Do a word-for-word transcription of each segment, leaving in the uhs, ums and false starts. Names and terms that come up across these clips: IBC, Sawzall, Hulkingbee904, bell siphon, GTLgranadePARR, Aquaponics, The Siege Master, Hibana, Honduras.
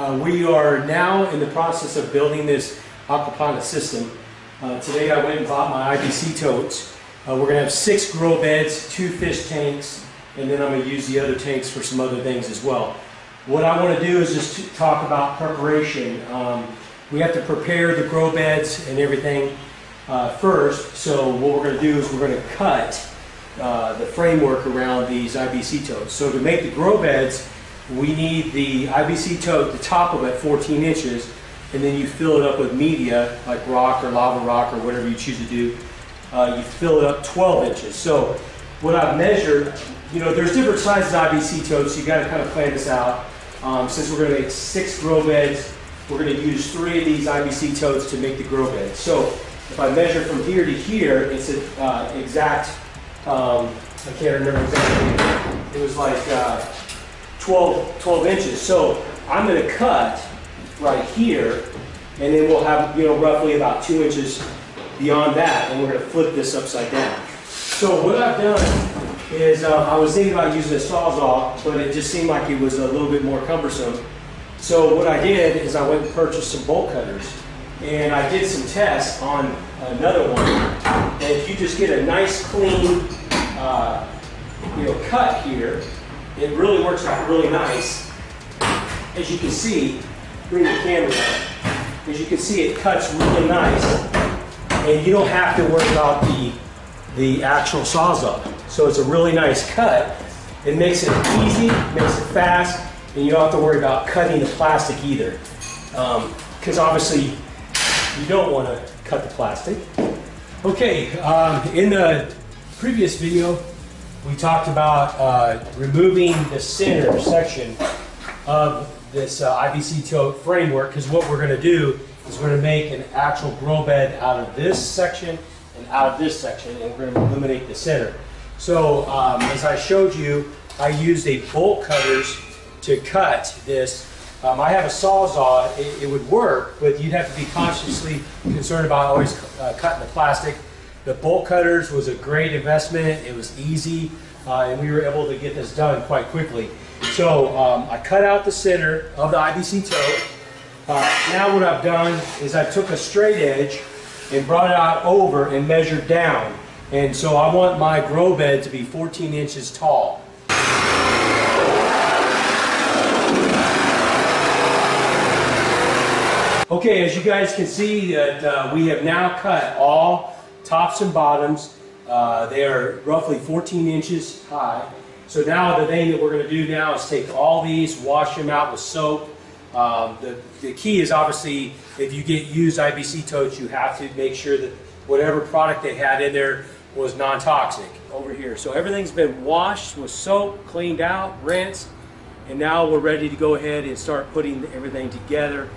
Uh, we are now in the process of building this aquaponics system. Uh, today I went and bought my I B C totes. Uh, we're going to have six grow beds, two fish tanks, and then I'm going to use the other tanks for some other things as well. What I want to do is just to talk about preparation. Um, we have to prepare the grow beds and everything uh, first, so what we're going to do is we're going to cut uh, the framework around these I B C totes. So to make the grow beds, we need the I B C tote, the top of it, fourteen inches, and then you fill it up with media like rock or lava rock or whatever you choose to do. Uh, you fill it up twelve inches. So what I've measured, you know, there's different sizes of I B C totes, so you got to kind of plan this out. Um, since we're going to make six grow beds, we're going to use three of these I B C totes to make the grow beds. So if I measure from here to here, it's an uh, exact, um, I can't remember exactly, it was like uh, twelve inches. So I'm going to cut right here, and then we'll have, you know, roughly about two inches beyond that, and we're going to flip this upside down. So what I've done is uh, I was thinking about using a Sawzall, but it just seemed like it was a little bit more cumbersome. So what I did is I went and purchased some bolt cutters, and I did some tests on another one. And if you just get a nice clean, uh, you know, cut here, it really works out really nice. As you can see, bring the camera up. As you can see, it cuts really nice, and you don't have to worry about the the actual Sawzall. So it's a really nice cut. It makes it easy, makes it fast, and you don't have to worry about cutting the plastic either. Because um, obviously you don't want to cut the plastic. Okay, um, in the previous video, we talked about uh, removing the center section of this uh, I B C tote framework, because what we're going to do is we're going to make an actual grow bed out of this section and out of this section, and we're going to eliminate the center. So um, as I showed you, I used a bolt cutters to cut this. Um, I have a Sawzall, it, it would work, but you'd have to be consciously concerned about always uh, cutting the plastic. The bolt cutters was a great investment, it was easy, uh, and we were able to get this done quite quickly. So um, I cut out the center of the I B C tote. Uh, now what I've done is I took a straight edge and brought it out over and measured down. And so I want my grow bed to be fourteen inches tall. Okay, as you guys can see, that uh, we have now cut all tops and bottoms. Uh, they are roughly fourteen inches high. So now the thing that we're going to do now is take all these, wash them out with soap. Um, the, the key is obviously, if you get used I B C totes, you have to make sure that whatever product they had in there was non-toxic. Over here, so everything's been washed with soap, cleaned out, rinsed, and now we're ready to go ahead and start putting everything together,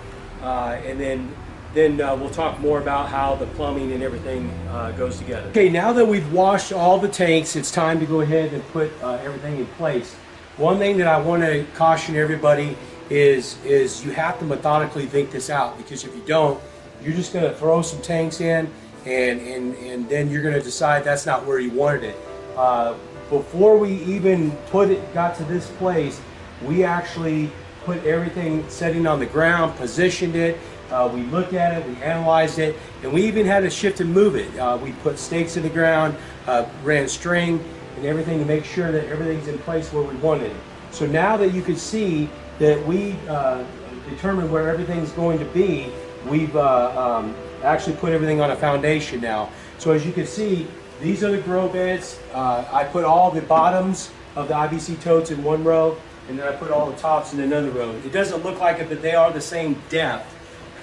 uh, and then then uh, we'll talk more about how the plumbing and everything uh, goes together. Okay, now that we've washed all the tanks, it's time to go ahead and put uh, everything in place. One thing that I want to caution everybody is is you have to methodically think this out, because if you don't, you're just going to throw some tanks in and, and, and then you're going to decide that's not where you wanted it. Uh, before we even put it, got to this place, we actually put everything sitting on the ground, positioned it, Uh, we looked at it, we analyzed it, and we even had to shift and move it. Uh, we put stakes in the ground, uh, ran string and everything to make sure that everything's in place where we wanted it. So now that you can see that we uh, determined where everything's going to be, we've uh, um, actually put everything on a foundation now. So as you can see, these are the grow beds. Uh, I put all the bottoms of the I B C totes in one row, and then I put all the tops in another row. It doesn't look like it, but they are the same depth.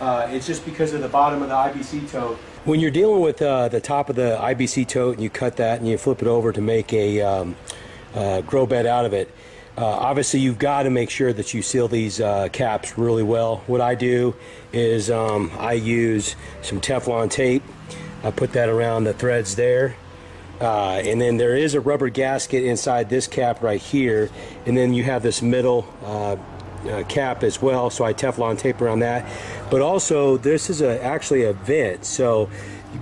Uh, it's just because of the bottom of the I B C tote. When you're dealing with uh, the top of the I B C tote and you cut that and you flip it over to make a um, uh, grow bed out of it, uh, obviously you've got to make sure that you seal these uh, caps really well. What I do is um, I use some Teflon tape. I put that around the threads there. Uh, and then there is a rubber gasket inside this cap right here. And then you have this middle uh, Uh, cap as well, so I Teflon tape around that. But also, this is a actually a vent, so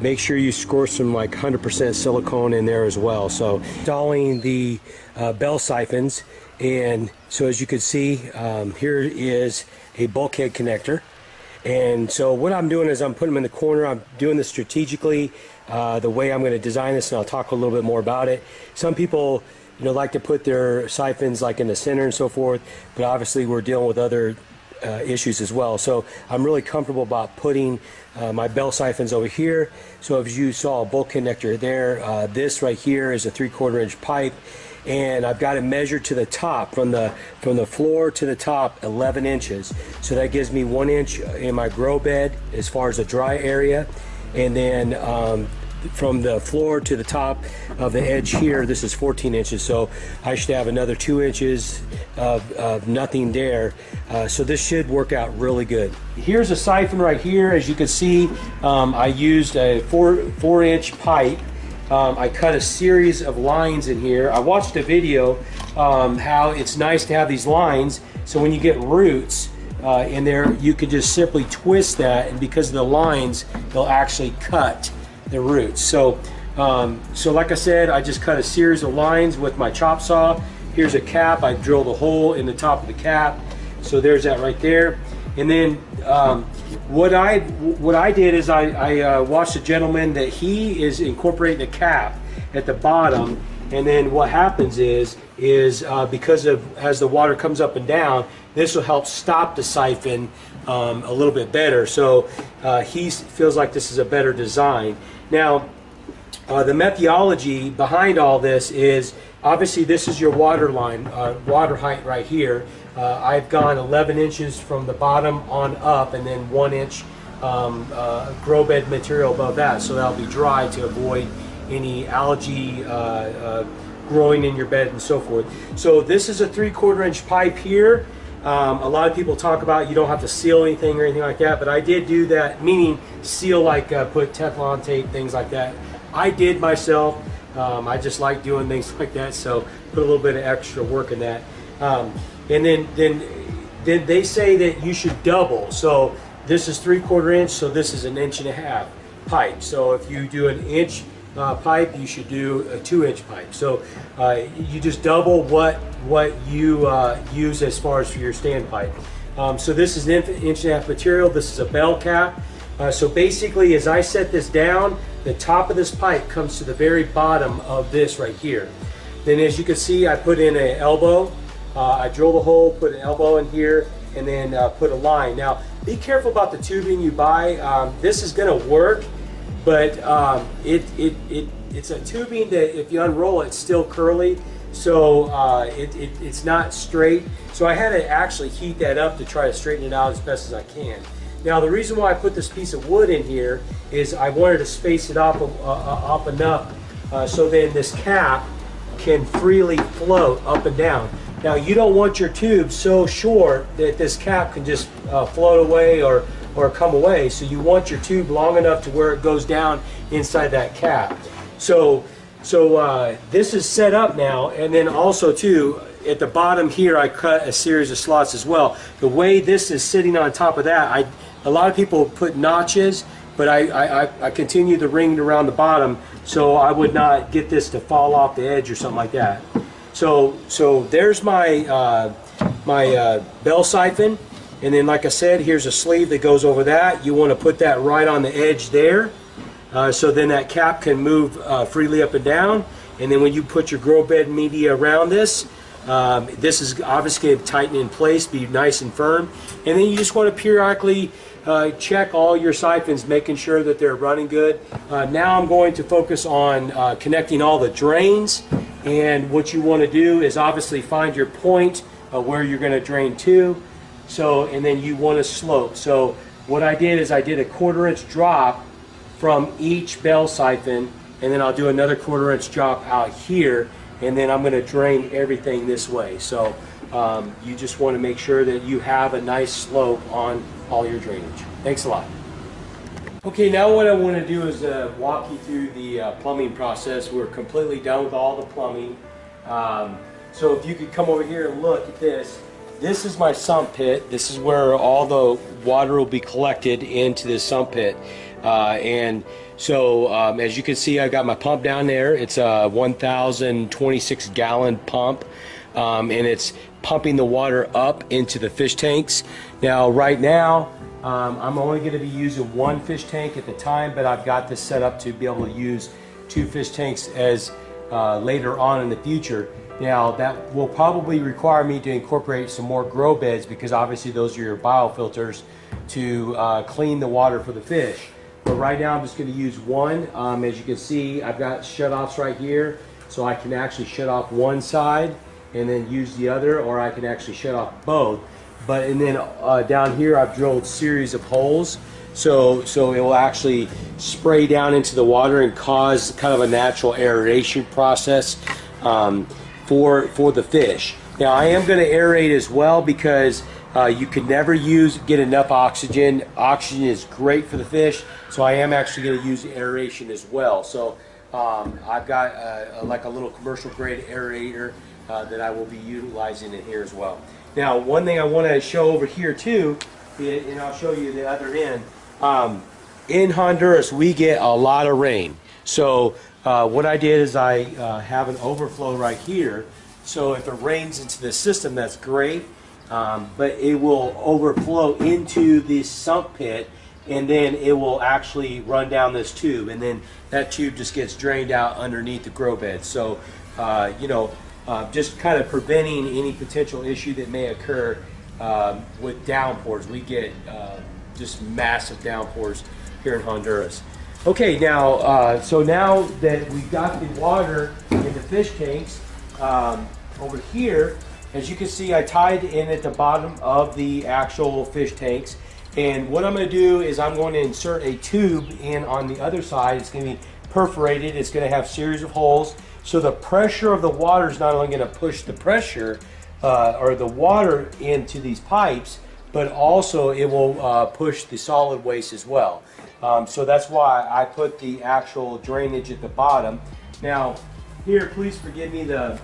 make sure you score some like one hundred percent silicone in there as well. So installing the uh, bell siphons, and so as you can see, um, here is a bulkhead connector. And so what I'm doing is I'm putting them in the corner. I'm doing this strategically, uh, the way I'm going to design this, and I'll talk a little bit more about it. Some people, you know, like to put their siphons like in the center and so forth, but obviously we're dealing with other uh, issues as well. So I'm really comfortable about putting uh, my bell siphons over here. So as you saw, a bolt connector there. Uh, this right here is a three-quarter inch pipe, and I've got it measured to the top, from the from the floor to the top, eleven inches. So that gives me one inch in my grow bed as far as a dry area, and then um, from the floor to the top of the edge here, this is fourteen inches. So I should have another two inches of, of nothing there. Uh, so this should work out really good. Here's a siphon right here. As you can see, um, I used a four four inch pipe. Um, I cut a series of lines in here. I watched a video um, how it's nice to have these lines, so when you get roots uh, in there, you can just simply twist that, and because of the lines, they'll actually cut the roots. So, um, so like I said, I just cut a series of lines with my chop saw. Here's a cap. I drilled a hole in the top of the cap. So there's that right there. And then um, what I what I did is I, I uh, watched a gentleman that he is incorporating a cap at the bottom, and then what happens is is uh, because of as the water comes up and down, this will help stop the siphon um, a little bit better. So uh, he feels like this is a better design. Now uh, the methodology behind all this is obviously this is your water line, uh, water height right here. Uh, I've gone eleven inches from the bottom on up, and then one inch um, uh, grow bed material above that, so that'll be dry to avoid any algae uh, uh, growing in your bed and so forth. So this is a three-quarter inch pipe here. Um, a lot of people talk about you don't have to seal anything or anything like that, but I did do that, meaning seal like uh, put Teflon tape, things like that. I did myself. Um, I just like doing things like that, so put a little bit of extra work in that. Um, And then, then, then they say that you should double. So this is three-quarter inch, so this is an inch and a half pipe. So if you do an inch uh, pipe, you should do a two-inch pipe. So uh, you just double what what you uh, use as far as for your standpipe. Um, so this is an inch and a half material. This is a bell cap. Uh, so basically, as I set this down, the top of this pipe comes to the very bottom of this right here. Then, as you can see, I put in an elbow. Uh, I drilled a hole, put an elbow in here, and then uh, put a line. Now, be careful about the tubing you buy. Um, this is going to work, but um, it, it, it, it's a tubing that if you unroll it, it's still curly, so uh, it, it, it's not straight. So I had to actually heat that up to try to straighten it out as best as I can. Now, the reason why I put this piece of wood in here is I wanted to space it up, uh, up enough uh, so then this cap can freely float up and down. Now, you don't want your tube so short that this cap can just uh, float away or, or come away. So you want your tube long enough to where it goes down inside that cap. So, so uh, this is set up now. And then also, too, at the bottom here, I cut a series of slots as well. The way this is sitting on top of that, I, a lot of people put notches, but I, I, I continue to ring it around the bottom so I would not get this to fall off the edge or something like that. So, so there's my, uh, my uh, bell siphon, and then like I said, here's a sleeve that goes over that. You want to put that right on the edge there, uh, so then that cap can move uh, freely up and down. And then when you put your grow bed media around this, um, this is obviously going to tighten in place, be nice and firm. And then you just want to periodically uh, check all your siphons, making sure that they're running good. Uh, now I'm going to focus on uh, connecting all the drains. And what you want to do is obviously find your point of where you're going to drain to. So, and then you want to slope. So what I did is I did a quarter inch drop from each bell siphon, and then I'll do another quarter inch drop out here, and then I'm going to drain everything this way. So um, you just want to make sure that you have a nice slope on all your drainage. Thanks a lot. Okay, now what I want to do is uh, walk you through the uh, plumbing process. We're completely done with all the plumbing. Um, so if you could come over here and look at this. This is my sump pit. This is where all the water will be collected into this sump pit. Uh, and so um, as you can see, I've got my pump down there. It's a one thousand twenty-six gallon pump. um, and it's pumping the water up into the fish tanks. Now right now um, I'm only going to be using one fish tank at the time, but I've got this set up to be able to use two fish tanks as uh, later on in the future. Now that will probably require me to incorporate some more grow beds, because obviously those are your biofilters to uh, clean the water for the fish. But right now I'm just going to use one. Um, as you can see, I've got shutoffs right here, so I can actually shut off one side and then use the other, or I can actually shut off both. But and then uh, down here I've drilled series of holes, so so it will actually spray down into the water and cause kind of a natural aeration process um, for for the fish. Now I am going to aerate as well, because uh, you can never use get enough oxygen. Oxygen is great for the fish, so I am actually going to use aeration as well. So. Um, I've got uh, like a little commercial grade aerator uh, that I will be utilizing in here as well. Now one thing I want to show over here too, and I'll show you the other end, um, in Honduras we get a lot of rain. So uh, what I did is I uh, have an overflow right here, so if it rains into the system that's great, um, but it will overflow into the sump pit, and then it will actually run down this tube, and then that tube just gets drained out underneath the grow bed. So, uh, you know, uh, just kind of preventing any potential issue that may occur um, with downpours. We get uh, just massive downpours here in Honduras. Okay, now, uh, so now that we've got the water in the fish tanks um, over here, as you can see, I tied in at the bottom of the actual fish tanks. And what I'm going to do is I'm going to insert a tube in on the other side. It's going to be perforated. It's going to have a series of holes. So the pressure of the water is not only going to push the pressure uh, or the water into these pipes, but also it will uh, push the solid waste as well. Um, so that's why I put the actual drainage at the bottom. Now here, please forgive me, the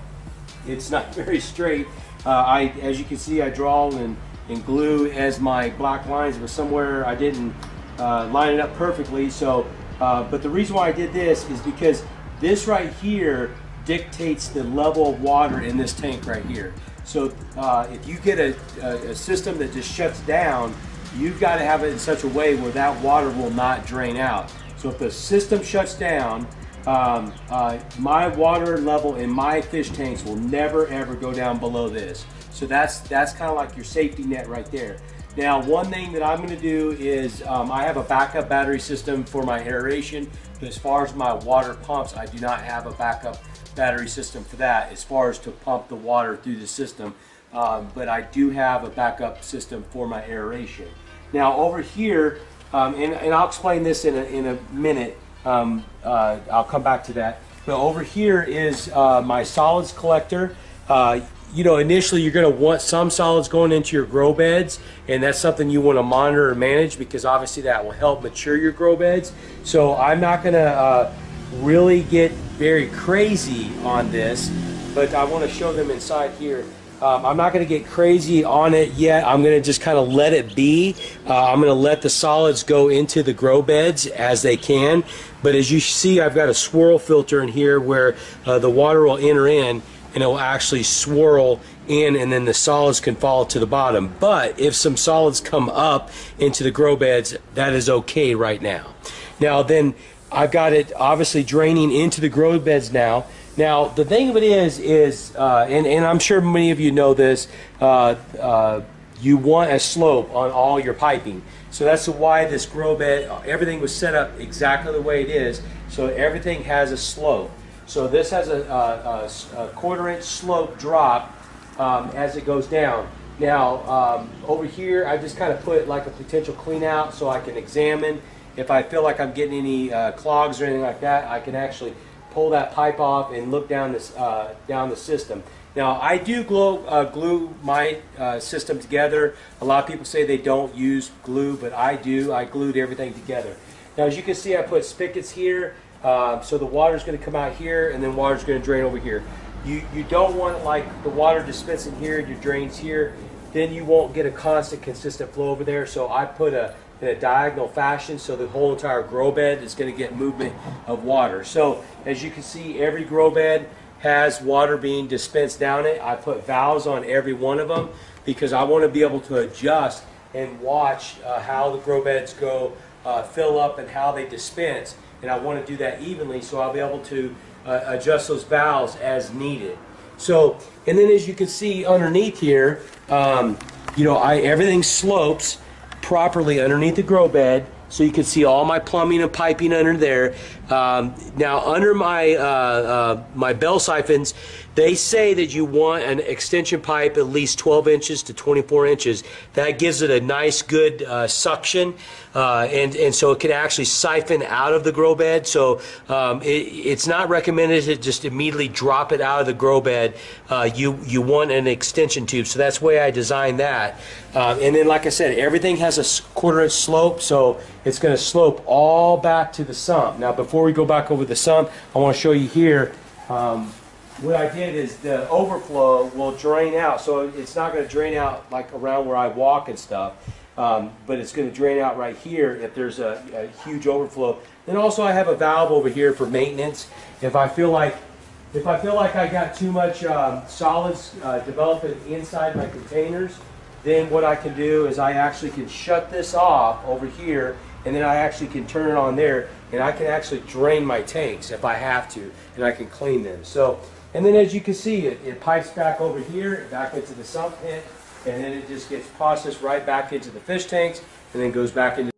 it's not very straight. Uh, I, as you can see, I draw and and glue as my black lines, but somewhere I didn't uh, line it up perfectly. So, uh, but the reason why I did this is because this right here dictates the level of water in this tank right here. So uh, if you get a, a, a system that just shuts down, you've got to have it in such a way where that water will not drain out. So if the system shuts down, um, uh, my water level in my fish tanks will never ever go down below this. So that's that's kind of like your safety net right there. Now one thing that I'm going to do is um, I have a backup battery system for my aeration, but as far as my water pumps, I do not have a backup battery system for that as far as to pump the water through the system, um, but I do have a backup system for my aeration. Now over here, um, and, and I'll explain this in a, in a minute, um, uh, I'll come back to that, but over here is uh, my solids collector. Uh, You know, initially you're going to want some solids going into your grow beds, and that's something you want to monitor and manage, because obviously that will help mature your grow beds. So I'm not going to uh, really get very crazy on this, but I want to show them inside here. Um, I'm not going to get crazy on it yet. I'm going to just kind of let it be. Uh, I'm going to let the solids go into the grow beds as they can. But as you see, I've got a swirl filter in here where uh, the water will enter in, and it will actually swirl in, and then the solids can fall to the bottom. But if some solids come up into the grow beds, that is okay right now. Now then, I've got it obviously draining into the grow beds now. Now the thing of it is, is uh, and, and I'm sure many of you know this, uh, uh, you want a slope on all your piping. So that's why this grow bed, everything was set up exactly the way it is, so everything has a slope. So this has a, a, a, a quarter inch slope drop um, as it goes down. Now um, over here I just kind of put like a potential clean out, so I can examine if I feel like I'm getting any uh, clogs or anything like that. I can actually pull that pipe off and look down this uh, down the system. Now I do glue, uh, glue my uh, system together. A lot of people say they don't use glue, but I do. I glued everything together. Now as you can see, I put spigots here. Uh, so the water is going to come out here, and then water is going to drain over here. You you don't want like the water dispensing here, your drains here, then you won't get a constant, consistent flow over there. So I put a in a diagonal fashion, so the whole entire grow bed is going to get movement of water. So as you can see, every grow bed has water being dispensed down it. I put valves on every one of them because I want to be able to adjust and watch uh, how the grow beds go uh, fill up and how they dispense. And I want to do that evenly, so I'll be able to uh, adjust those valves as needed. So, and then as you can see underneath here, um, you know, I everything slopes properly underneath the grow bed, so you can see all my plumbing and piping under there. Um, now, under my uh, uh, my bell siphons, they say that you want an extension pipe at least twelve inches to twenty-four inches. That gives it a nice, good uh, suction, uh, and and so it can actually siphon out of the grow bed. So um, it, it's not recommended to just immediately drop it out of the grow bed. Uh, you you want an extension tube, so that's the way I designed that. Uh, and then, like I said, everything has a quarter-inch slope, so it's going to slope all back to the sump. Now, before we go back over the sump, I want to show you here. Um, what I did is the overflow will drain out, so it's not going to drain out like around where I walk and stuff, um, but it's going to drain out right here if there's a, a huge overflow. Then also I have a valve over here for maintenance. If I feel like if I feel like I got too much um, solids uh, developing inside my containers, then what I can do is I actually can shut this off over here, and then I actually can turn it on there, and I can actually drain my tanks if I have to, and I can clean them. So. And then as you can see, it, it pipes back over here, back into the sump pit, and then it just gets processed right back into the fish tanks, and then goes back into